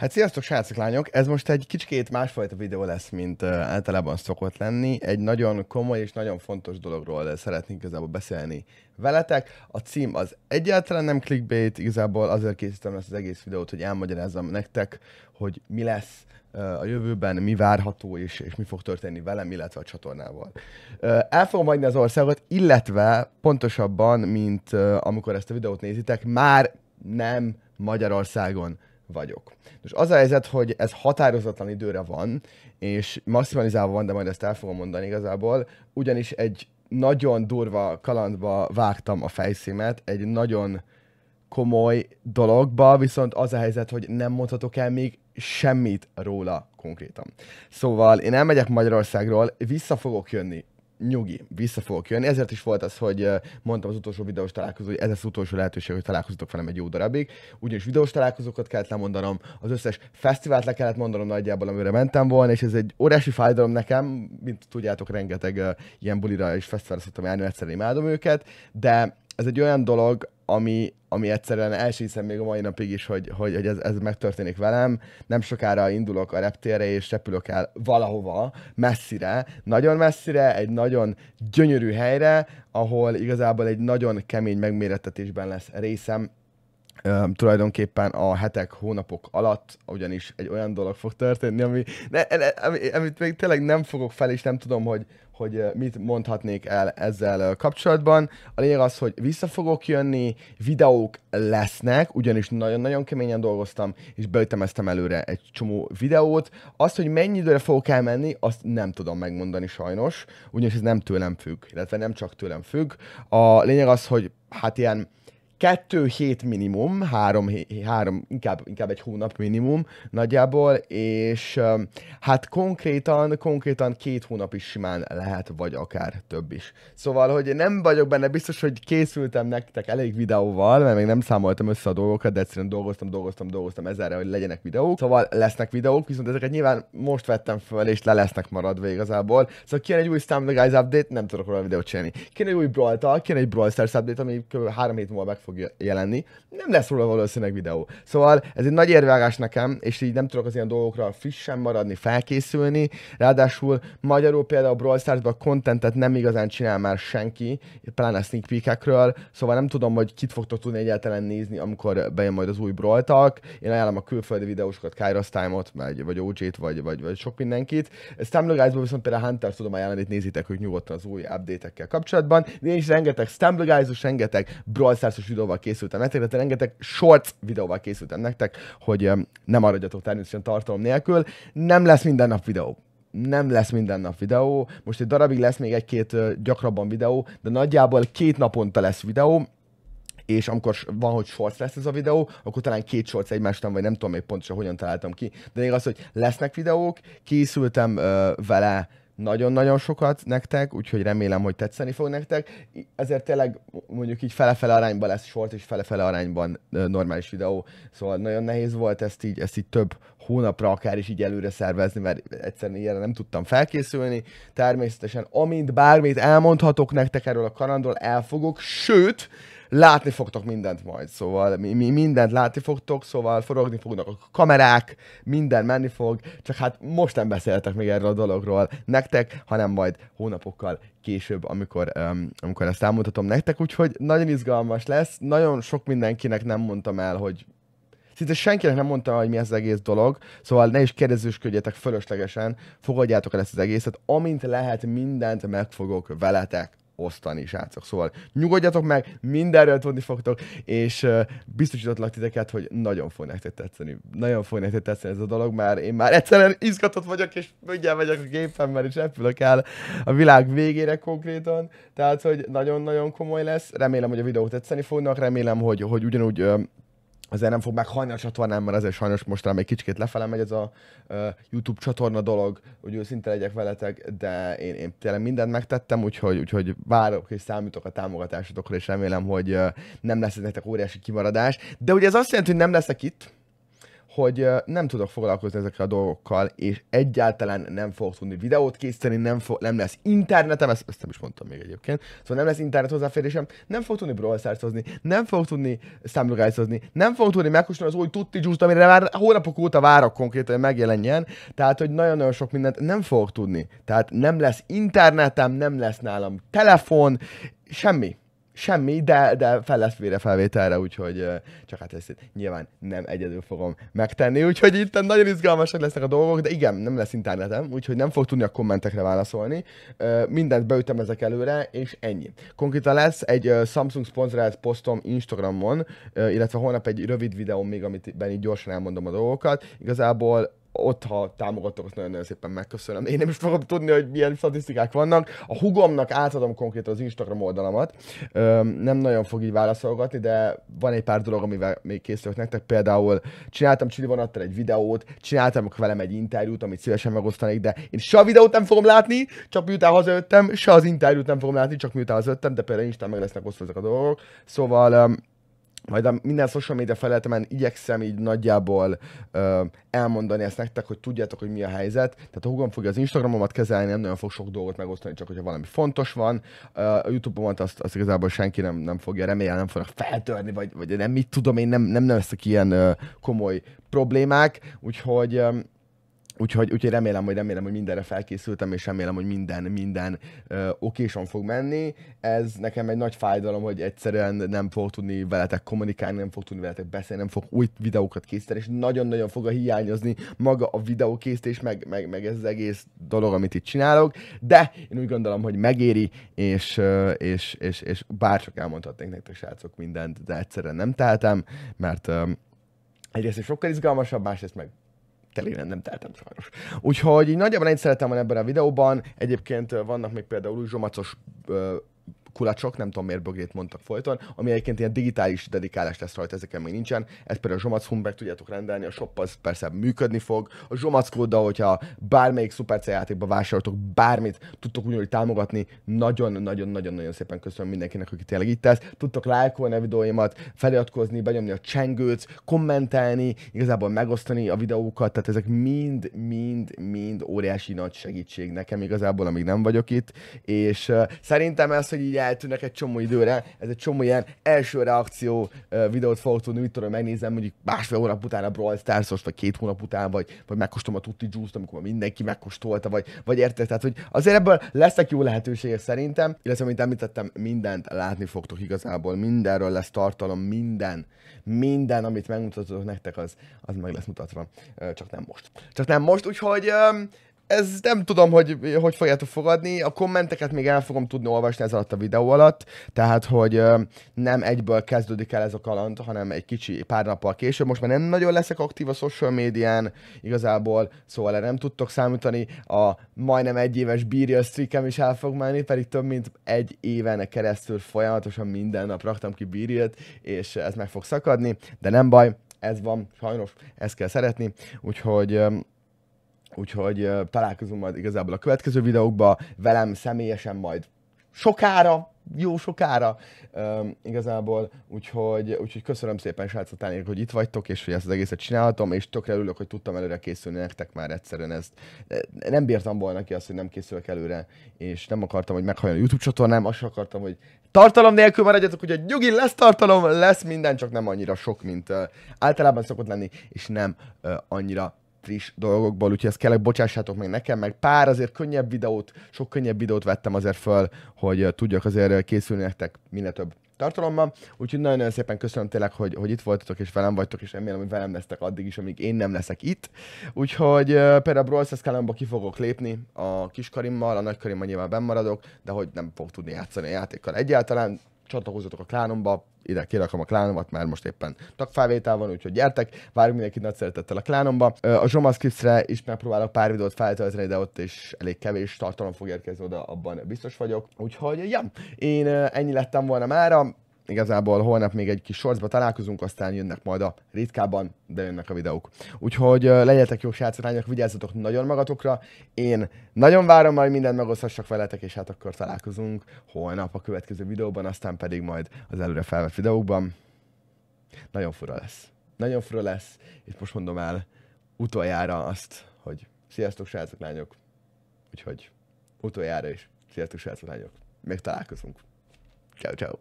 Hát sziasztok, srácok, lányok! Ez most egy kicsikét másfajta videó lesz, mint általában szokott lenni. Egy nagyon komoly és nagyon fontos dologról szeretnénk igazából beszélni veletek. A cím az egyáltalán nem clickbait, igazából azért készítem ezt az egész videót, hogy elmagyarázzam nektek, hogy mi lesz a jövőben, mi várható és mi fog történni velem, illetve a csatornával. El fogom hagyni az országot, illetve pontosabban, mint amikor ezt a videót nézitek, már nem Magyarországon vagyok. Most az a helyzet, hogy ez határozatlan időre van, és maximalizálva van, de majd ezt el fogom mondani igazából, ugyanis egy nagyon durva kalandba vágtam a fejszímet, egy nagyon komoly dologba, viszont az a helyzet, hogy nem mondhatok el még semmit róla konkrétan. Szóval én elmegyek Magyarországról, vissza fogok jönni. Nyugi, vissza fogok jönni. Ezért is volt az, hogy mondtam az utolsó videós találkozó, hogy ez az utolsó lehetőség, hogy találkozzatok velem egy jó darabig. Ugyanis videós találkozókat kellett lemondanom, az összes fesztivált le kellett mondanom nagyjából, amire mentem volna, és ez egy óriási fájdalom nekem, mint tudjátok, rengeteg ilyen bulira és fesztiválra szoktam járni, egyszerűen imádom őket, de ez egy olyan dolog, ami egyszerűen el sem hiszem még a mai napig is, hogy ez megtörténik velem. Nem sokára indulok a reptérre, és repülök el valahova, messzire, nagyon messzire, egy nagyon gyönyörű helyre, ahol igazából egy nagyon kemény megmérettetésben lesz részem, tulajdonképpen a hetek, hónapok alatt, ugyanis egy olyan dolog fog történni, amit még tényleg nem fogok fel, és nem tudom, hogy mit mondhatnék el ezzel kapcsolatban. A lényeg az, hogy vissza fogok jönni, videók lesznek, ugyanis nagyon-nagyon keményen dolgoztam, és beütemeztem előre egy csomó videót. Azt, hogy mennyi időre fogok elmenni, azt nem tudom megmondani sajnos, ugyanis ez nem tőlem függ, illetve nem csak tőlem függ. A lényeg az, hogy hát ilyen 2 hét minimum, inkább egy hónap minimum nagyjából, és hát konkrétan 2 hónap is simán lehet, vagy akár több is. Szóval, hogy nem vagyok benne biztos, hogy készültem nektek elég videóval, mert még nem számoltam össze a dolgokat, de egyszerűen dolgoztam ezerre, hogy legyenek videók. Szóval lesznek videók, viszont ezeket nyilván most vettem föl, és le lesznek maradva igazából. Szóval kijön egy új Time the Guys update, nem tudok róla videót csinálni. Kijön egy új Brawl Talk, kijön egy Brawl Stars update, ami kb. 3 hét múlva meg fog jelenni, nem lesz róla valószínűleg videó. Szóval ez egy nagy érvágás nekem, és így nem tudok az ilyen dolgokra frissen maradni, felkészülni, ráadásul magyarul például a Brawl Stars-ban contentet nem igazán csinál már senki, pláne sneak peekekről, szóval nem tudom, hogy kit fogtok tudni egyáltalán nézni, amikor bejön majd az új Brawl Talk. Én ajánlom a külföldi videósokat, Kyrosztályt, vagy OG-t, vagy sok mindenkit. Samsung-ban viszont például Hunter tudom ajánlani, nézitek ők nyugodtan az új update-ekkel kapcsolatban. Én is rengeteg Samsung-os, rengeteg Brawl Stars videóval készültem nektek, tehát rengeteg shorts videóval készültem nektek, hogy nem maradjatok természetesen tartalom nélkül. Nem lesz minden nap videó. Most egy darabig lesz még 1-2 gyakrabban videó, de nagyjából 2 naponta lesz videó, és amikor van, hogy shorts lesz ez a videó, akkor talán 2 shorts egymás után, vagy nem tudom még pontosan, hogyan találtam ki. De még az, hogy lesznek videók, készültem vele nagyon-nagyon sokat nektek, úgyhogy remélem, hogy tetszeni fog nektek. Ezért tényleg mondjuk így fele-fele arányban lesz short, és fele-fele arányban normális videó. Szóval nagyon nehéz volt ezt így több hónapra akár is így előre szervezni, mert egyszerűen ilyenre nem tudtam felkészülni. Természetesen amint bármit elmondhatok nektek erről a kalandról, el fogok, sőt, látni fogtok mindent majd, szóval mi mindent látni fogtok, szóval forogni fognak a kamerák, minden menni fog, csak hát most nem beszéltek még erről a dologról nektek, hanem majd hónapokkal később, amikor ezt elmondhatom nektek, úgyhogy nagyon izgalmas lesz, nagyon sok mindenkinek nem mondtam el, hogy szinte senkinek nem mondtam, hogy mi ez az egész dolog, szóval ne is kérdezősködjetek fölöslegesen, fogadjátok el ezt az egészet, amint lehet, mindent meg fogok veletek osztani, srácok. Szóval nyugodjatok meg, mindenről tudni fogtok, és biztosítatlak titeket, hogy nagyon fog nektek tetszeni. Nagyon fog nektek tetszeni ez a dolog, mert én már egyszerűen izgatott vagyok, és mindjárt megyek a gépemmel, és repülök el a világ végére konkrétan. Tehát, hogy nagyon-nagyon komoly lesz. Remélem, hogy a videók tetszeni fognak, remélem, hogy ugyanúgy azért nem fog meghalni a csatornám, mert azért sajnos mostanában még kicsit lefele megy ez a YouTube csatorna dolog, hogy őszinte legyek veletek, de én tényleg mindent megtettem, úgyhogy várok és számítok a támogatásotokra, és remélem, hogy nem lesz ez nektek óriási kimaradás. De ugye ez azt jelenti, hogy nem leszek itt, hogy nem tudok foglalkozni ezekkel a dolgokkal, és egyáltalán nem fogok tudni videót készíteni, nem lesz internetem, ezt nem is mondtam még egyébként, szóval nem lesz internet hozzáférésem, nem fogok tudni Brawl Stars-ozni, nem fogok tudni számolgázozni, nem fogok tudni megkóstolni az új tutti juice-t, amire már hónapok óta várok konkrétan, hogy megjelenjen, tehát hogy nagyon-nagyon sok mindent nem fogok tudni, tehát nem lesz internetem, nem lesz nálam telefon, semmi. Semmi, de fel lesz vére felvételre, úgyhogy csak hát ezt nyilván nem egyedül fogom megtenni, úgyhogy itt nagyon izgalmasak lesznek a dolgok, de igen, nem lesz internetem, úgyhogy nem fog tudni a kommentekre válaszolni. Mindent beütöm ezek előre, és ennyi. Konkrétan lesz egy Samsung szponzorált posztom Instagramon, illetve holnap egy rövid videóm még, amiben így gyorsan elmondom a dolgokat. Igazából ott, ha támogatok, azt nagyon-nagyon szépen megköszönöm. Én nem is fogom tudni, hogy milyen statisztikák vannak. A hugomnak átadom konkrétan az Instagram oldalamat. Nem nagyon fog így válaszolgatni, de van egy pár dolog, amivel még készülök nektek. Például csináltam Csillivonattal egy videót, csináltam velem egy interjút, amit szívesen megosztanék, de én se a videót nem fogom látni, csak miután hazajöttem, se az interjút nem fogom látni, csak miután hazajöttem, de például Instán meg lesznek osztva ezek a dolgok. Szóval majd a minden social media felületemen igyekszem így nagyjából elmondani ezt nektek, hogy tudjátok, hogy mi a helyzet. Tehát a húgom fogja az Instagramomat kezelni, nem nagyon fog sok dolgot megosztani, csak hogyha valami fontos van. A YouTube-omat azt igazából senki nem fogja, remélem nem fognak feltörni, vagy nem mit tudom, én nem lesznek ilyen komoly problémák, úgyhogy... Úgyhogy remélem, hogy mindenre felkészültem, és remélem, hogy minden okéson fog menni. Ez nekem egy nagy fájdalom, hogy egyszerűen nem fog tudni veletek kommunikálni, nem fog tudni veletek beszélni, nem fog új videókat készíteni, és nagyon-nagyon fog hiányozni maga a videókészítés, meg ez az egész dolog, amit itt csinálok. De én úgy gondolom, hogy megéri, és bárcsak elmondhatnék nektek, srácok, mindent, de egyszerűen nem tehetem, mert egyrészt sokkal izgalmasabb, másrészt meg telén nem teltem sajnos. Úgyhogy így nagyjából ennyit szerettem volna ebben a videóban. Egyébként vannak még például új zsomacos kulacsok, nem tudom miért bögrét mondtak folyton, ami egyébként ilyen digitális dedikálás lesz rajta, ezeken még nincsen. Ez például a Zsomac Humbert tudjátok rendelni, a shop az persze működni fog. A Zsomac kóddal, hogyha bármelyik Supercell játékba vásároltok bármit, tudtok ugyanúgy támogatni. Nagyon-nagyon-nagyon-nagyon szépen köszönöm mindenkinek, aki tényleg itt tesz. Tudtok lájkolni a videóimat, feliratkozni, benyomni a csengőt, kommentelni, igazából megosztani a videókat, tehát ezek mind óriási nagy segítség nekem igazából, amíg nem vagyok itt. És szerintem ez, hogy így eltűnnek egy csomó időre, ez egy csomó ilyen első reakció videót fogok tudni, mit tudom, megnézem mondjuk másfél hónap után a Brawl Stars-os, vagy 2 hónap után, vagy megkóstolom a Tutti Juice-t, amikor mindenki megkóstolta, vagy érted, tehát hogy azért ebből lesznek jó lehetőségek szerintem, illetve mint említettem, mindent látni fogtok igazából, mindenről lesz tartalom, minden, amit megmutatok nektek, az meg lesz mutatva, csak nem most, úgyhogy... Ez nem tudom, hogy fogjátok fogadni, a kommenteket még el fogom tudni olvasni ez alatt a videó alatt, tehát hogy nem egyből kezdődik el ez a kaland, hanem egy kicsi pár nappal később, most már nem nagyon leszek aktív a social médián, igazából, szóval erre nem tudtok számítani, a majdnem 1 éves bírja streakem is el fog menni, pedig több mint 1 éven keresztül folyamatosan minden nap raktam ki bírját, és ez meg fog szakadni, de nem baj, ez van, sajnos, ezt kell szeretni, úgyhogy találkozunk majd igazából a következő videókban, velem személyesen majd sokára, jó sokára igazából, úgyhogy köszönöm szépen, srácok, hogy itt vagytok, és hogy ezt az egészet csinálhatom, és tökre örülök, hogy tudtam előre készülni nektek már egyszerűen ezt. Nem bírtam volna ki azt, hogy nem készülök előre, és nem akartam, hogy meghalljon a YouTube csatornám, azt sem akartam, hogy tartalom nélkül maradjatok, úgyhogy nyugi, lesz tartalom, lesz minden, csak nem annyira sok, mint általában szokott lenni, és nem annyira friss dolgokból, úgyhogy ezt kellek, bocsássátok meg nekem, meg pár azért könnyebb videót, sok könnyebb videót vettem azért föl, hogy tudjak azért készülni nektek minél több tartalomban, úgyhogy nagyon-nagyon szépen köszönöm tényleg, hogy itt voltatok és velem vagytok, és remélem, hogy velem lesztek addig is, amíg én nem leszek itt. Úgyhogy például a Brawl Stars kalandba ki fogok lépni a kiskarimmal, a nagykarimmal nyilván bennmaradok, de hogy nem fogok tudni játszani a játékkal egyáltalán. Csatlakozzatok a klánomba, ide kirakom a klánomat, mert most éppen tagfelvétel van, úgyhogy gyertek, várjuk mindenkit nagy szeretettel a klánomba. A Zsomac_Cooksra is megpróbálok pár videót feltölteni, de ott is elég kevés tartalom fog érkezni oda, abban biztos vagyok. Úgyhogy, ja, én ennyi lettem volna mára. Igazából holnap még egy kis sorcba találkozunk, aztán jönnek majd a ritkábban, de jönnek a videók. Úgyhogy legyetek jó srácok, vigyázzatok nagyon magatokra. Én nagyon várom, majd mindent megoszthassak veletek, és hát akkor találkozunk holnap a következő videóban, aztán pedig majd az előre felvett videókban. Nagyon fura lesz. Nagyon frö lesz, és most mondom el utoljára azt, hogy sziasztok srácok, lányok. Úgyhogy utoljára is. Sziasztok srácok, lányok. Még találkozunk. Ciao, ciao.